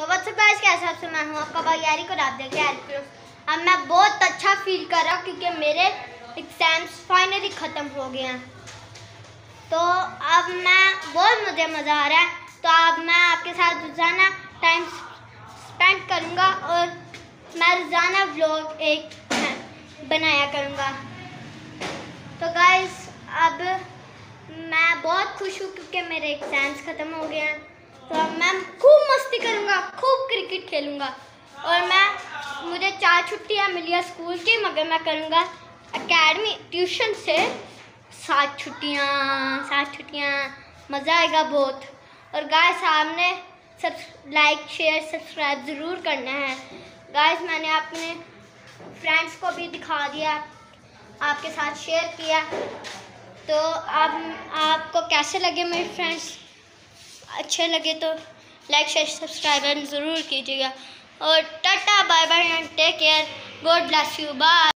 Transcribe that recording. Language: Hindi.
तो व्हाट्सअप के हिसाब से मैं हूँ आपका बघियारी को रात देखे एयरप्लेन। अब मैं बहुत अच्छा फील कर रहा हूँ क्योंकि मेरे एग्ज़ाम्स फाइनली ख़त्म हो गए हैं। तो अब मैं बहुत मुझे मज़ा आ रहा है। तो अब मैं आपके साथ रोज़ाना टाइम स्पेंड करूँगा और मैं रोज़ाना व्लॉग एक बनाया करूँगा। तो गाइस अब मैं बहुत खुश हूँ क्योंकि मेरे एग्ज़ाम्स ख़त्म हो गए हैं। तो अब मैं खूब मस्ती करूँगा, खूब क्रिकेट खेलूँगा और मैं मुझे 4 छुट्टियाँ मिली है स्कूल की, मगर मैं करूँगा एकेडमी ट्यूशन से 7 छुट्टियाँ। मज़ा आएगा बहुत। और गाइस आपने लाइक शेयर सब्सक्राइब ज़रूर करना है। गाइस मैंने अपने फ्रेंड्स को भी दिखा दिया, आपके साथ शेयर किया। तो अब आपको कैसे लगे मेरे फ्रेंड्स, अच्छे लगे तो लाइक शेयर सब्सक्राइब ज़रूर कीजिएगा। और tata bye bye and take care, God bless you, bye.